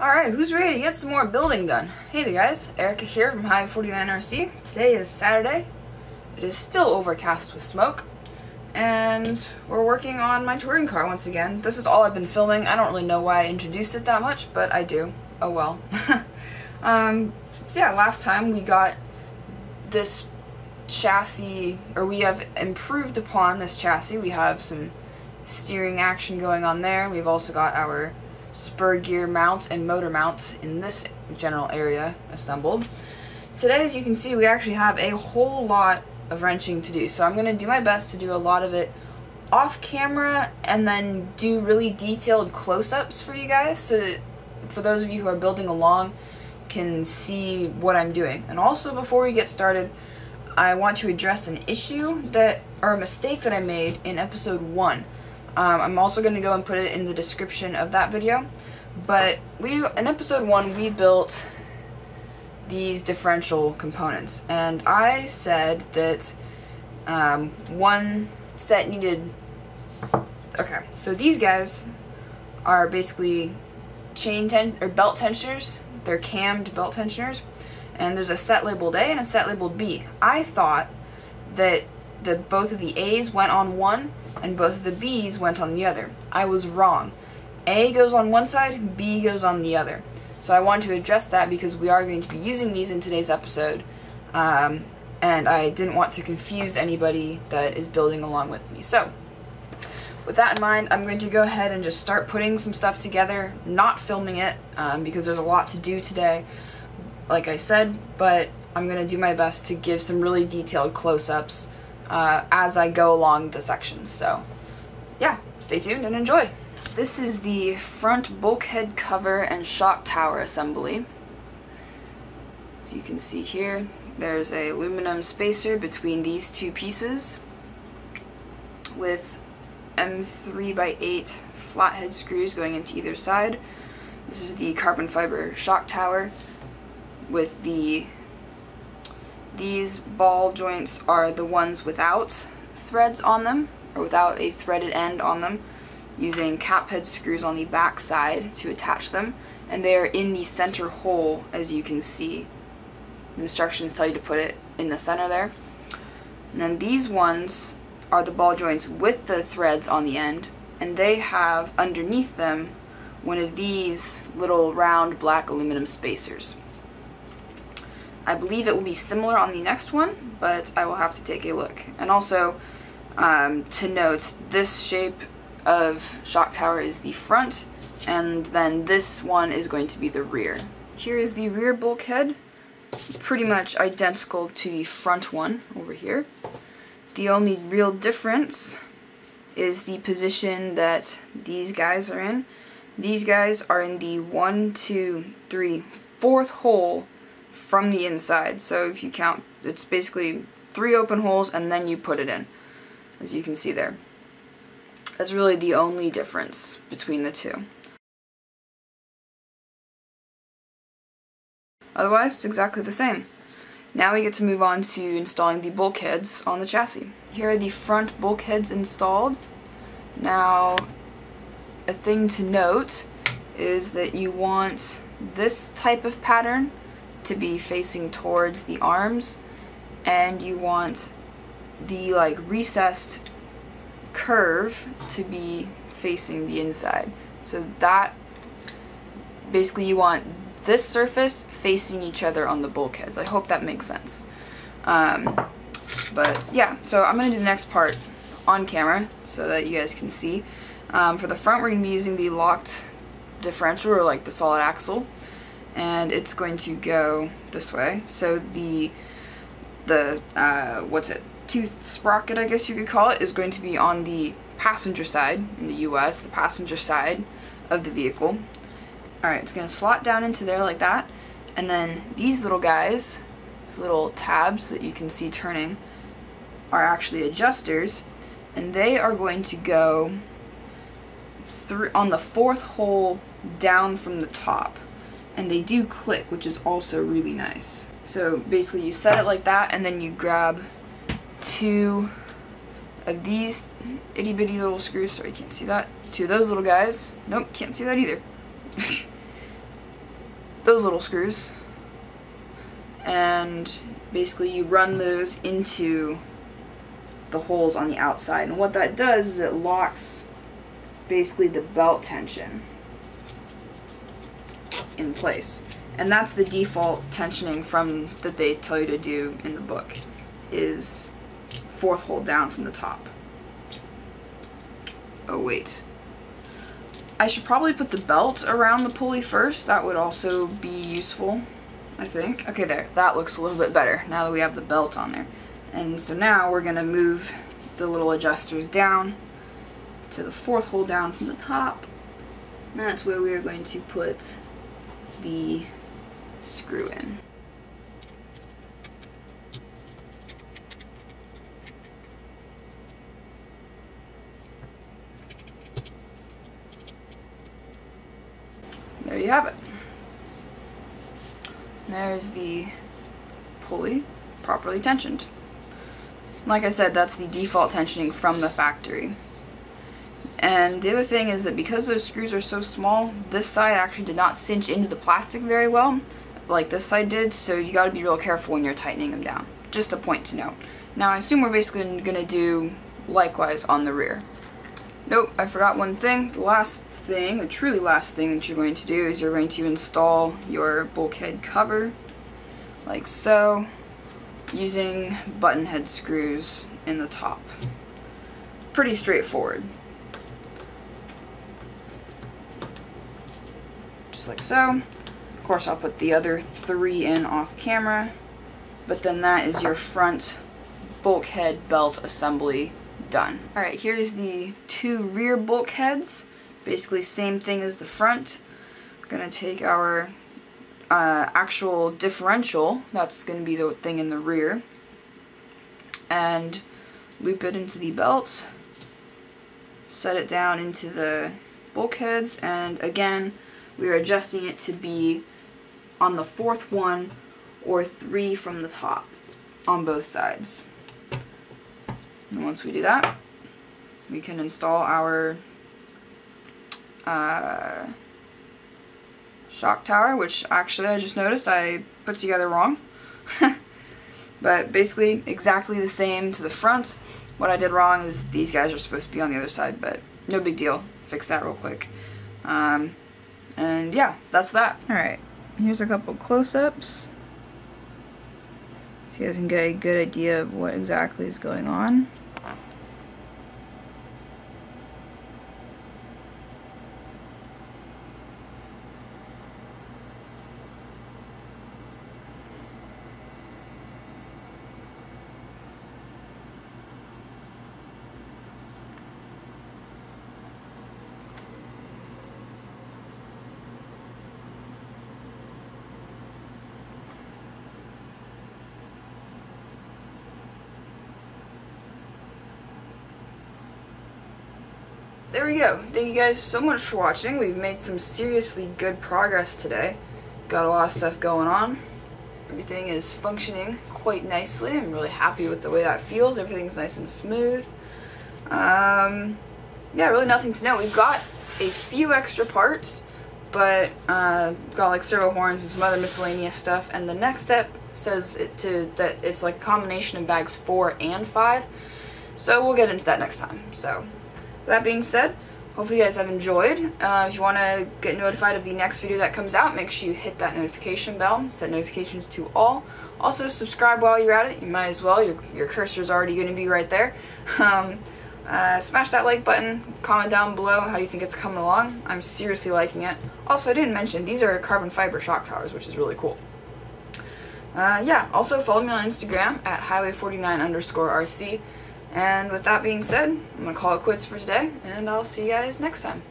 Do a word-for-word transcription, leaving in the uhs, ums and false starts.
Alright, who's ready to get some more building done? Hey there guys, Erica here from Hwy forty-nine R C. Today is Saturday. It is still overcast with smoke. And we're working on my touring car once again. This is all I've been filming. I don't really know why I introduced it that much, but I do. Oh well. um, so yeah, last time we got this chassis, or we have improved upon this chassis. We have some steering action going on there. We've also got our spur gear mounts and motor mounts in this general area assembled. Today, as you can see, we actually have a whole lot of wrenching to do, so I'm going to do my best to do a lot of it off camera and then do really detailed close-ups for you guys, so that for those of you who are building along can see what I'm doing. And also, before we get started, I want to address an issue that, or a mistake that I made in episode one. Um, I'm also going to go and put it in the description of that video, but we in episode one we built these differential components, and I said that um, one set needed, okay, so these guys are basically chain ten or belt tensioners. They're cammed belt tensioners, and there's a set labeled A and a set labeled B. I thought that the both of the A's went on one and both of the B's went on the other. I was wrong. A goes on one side, B goes on the other. So I wanted to address that because we are going to be using these in today's episode, um, and I didn't want to confuse anybody that is building along with me. So with that in mind, I'm going to go ahead and just start putting some stuff together, not filming it, um, because there's a lot to do today, like I said, but I'm going to do my best to give some really detailed close-ups Uh, as I go along the sections. So yeah, stay tuned and enjoy. This is the front bulkhead cover and shock tower assembly. So you can see here there's a aluminum spacer between these two pieces with M three by eight flathead screws going into either side. This is the carbon fiber shock tower with the These ball joints are the ones without threads on them, or without a threaded end on them, using cap head screws on the back side to attach them, and they are in the center hole, as you can see. The instructions tell you to put it in the center there. And then these ones are the ball joints with the threads on the end, and they have underneath them one of these little round black aluminum spacers. I believe it will be similar on the next one, but I will have to take a look. And also, um, to note, this shape of shock tower is the front, and then this one is going to be the rear. Here is the rear bulkhead, pretty much identical to the front one over here. The only real difference is the position that these guys are in. These guys are in the one, two, three, fourth hole from the inside, so if you count, it's basically three open holes and then you put it in, as you can see there. That's really the only difference between the two. Otherwise, it's exactly the same. Now we get to move on to installing the bulkheads on the chassis. Here are the front bulkheads installed. Now, a thing to note is that you want this type of pattern to be facing towards the arms, and you want the like recessed curve to be facing the inside. So that basically you want this surface facing each other on the bulkheads. I hope that makes sense. Um, but yeah, so I'm gonna do the next part on camera so that you guys can see. Um, for the front, we're gonna be using the locked differential, or like the solid axle, and it's going to go this way. So the, the uh, what's it, tooth sprocket, I guess you could call it, is going to be on the passenger side in the U S, the passenger side of the vehicle. Alright, it's gonna slot down into there like that, and then these little guys, these little tabs that you can see turning, are actually adjusters, and they are going to go through on the fourth hole down from the top. And they do click, which is also really nice. So basically you set it like that, and then you grab two of these itty bitty little screws, sorry, you can't see that, two of those little guys, nope, can't see that either, those little screws, and basically you run those into the holes on the outside, and what that does is it locks basically the belt tension in place, and that's the default tensioning from that they tell you to do in the book, is fourth hole down from the top. Oh wait, I should probably put the belt around the pulley first. That would also be useful, I think. Okay, there, that looks a little bit better now that we have the belt on there. And so now we're gonna move the little adjusters down to the fourth hole down from the top, and that's where we are going to put the screw in. There you have it. There's the pulley properly tensioned. Like I said, that's the default tensioning from the factory. And the other thing is that because those screws are so small, this side actually did not cinch into the plastic very well, like this side did, so you gotta be real careful when you're tightening them down. Just a point to note. Now I assume we're basically gonna do likewise on the rear. Nope, I forgot one thing. The last thing, the truly last thing that you're going to do is you're going to install your bulkhead cover, like so, using button head screws in the top. Pretty straightforward. Just like so. Of course I'll put the other three in off camera, but then that is your front bulkhead belt assembly done. Alright, here's the two rear bulkheads. Basically same thing as the front. We're gonna take our Uh, actual differential, that's going to be the thing in the rear, and loop it into the belt, set it down into the bulkheads, and again we are adjusting it to be on the fourth one or three from the top on both sides. And once we do that, we can install our uh, shock tower, which actually I just noticed I put together wrong. But basically exactly the same to the front. What I did wrong is these guys are supposed to be on the other side, but no big deal. Fix that real quick. Um, and yeah, that's that. Alright, here's a couple close-ups so you guys can get a good idea of what exactly is going on. There we go. Thank you guys so much for watching. We've made some seriously good progress today. Got a lot of stuff going on. Everything is functioning quite nicely. I'm really happy with the way that feels. Everything's nice and smooth. Um, yeah, really nothing to note. We've got a few extra parts, but uh, got like servo horns and some other miscellaneous stuff. And the next step says it to that it's like a combination of bags four and five. So we'll get into that next time. So. That being said, hopefully you guys have enjoyed. Uh, if you want to get notified of the next video that comes out, make sure you hit that notification bell, set notifications to all. Also, subscribe while you're at it. You might as well. Your, your cursor is already going to be right there. Um, uh, smash that like button. Comment down below how you think it's coming along. I'm seriously liking it. Also, I didn't mention, these are carbon fiber shock towers, which is really cool. Uh, yeah, also follow me on Instagram at Hwy forty-nine underscore R C. And with that being said, I'm going to call it quits for today, and I'll see you guys next time.